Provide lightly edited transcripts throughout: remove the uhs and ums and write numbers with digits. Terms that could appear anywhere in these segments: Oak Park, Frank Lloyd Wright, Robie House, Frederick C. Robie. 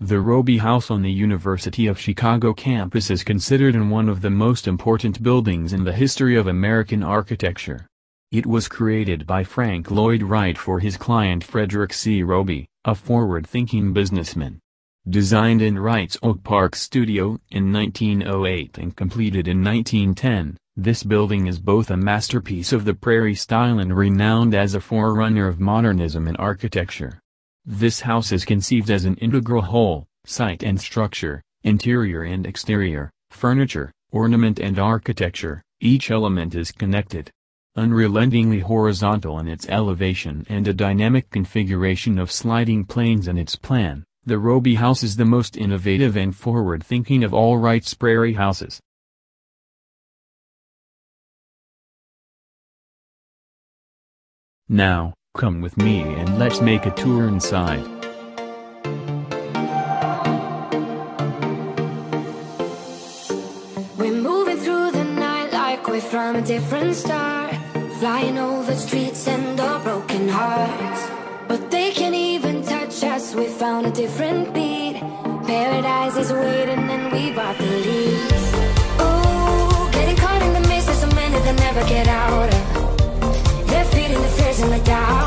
The Robie House on the University of Chicago campus is considered one of the most important buildings in the history of American architecture. It was created by Frank Lloyd Wright for his client Frederick C. Robie, a forward-thinking businessman. Designed in Wright's Oak Park studio in 1908 and completed in 1910, this building is both a masterpiece of the prairie style and renowned as a forerunner of modernism in architecture. This house is conceived as an integral whole, site and structure, interior and exterior, furniture, ornament and architecture, each element is connected. Unrelentingly horizontal in its elevation and a dynamic configuration of sliding planes in its plan, the Robie House is the most innovative and forward-thinking of all Wright's prairie houses. Now, come with me and let's make a tour inside. We're moving through the night like we're from a different star, flying over streets and our broken hearts, but they can't even touch us. We found a different beat. Paradise is waiting and we bought the lead. Oh, getting caught in the mist. There's so many that never get out of. They're feeding the fears and the doubt.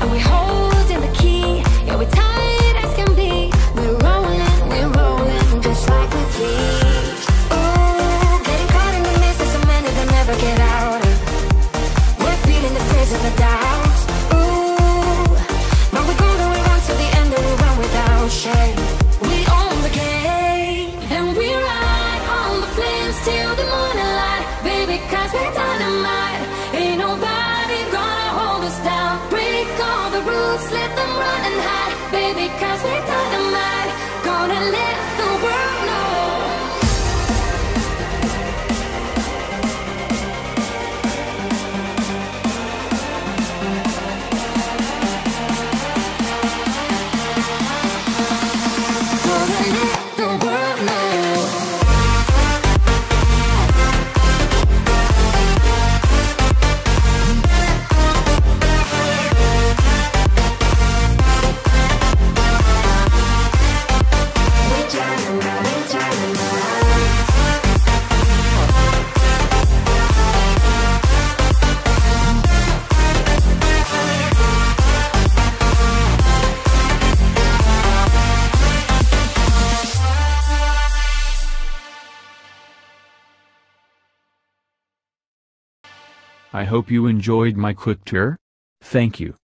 And we're holding the key, yeah, we're tight as can be. We're rolling, just like we please. Oh, getting caught in the mist, there's so many that never get out of. We're feeling the fears and the doubts. Ooh, but we're golden, we run to the end and we run without shame. We own the game, and we ride on the flames till the morning light, baby, 'cause we're dynamite. Ain't nobody gonna hold us down. Break all the rules, let them run and hide, baby, 'cause we're dynamite. Gonna let the world know. I hope you enjoyed my quick tour. Thank you.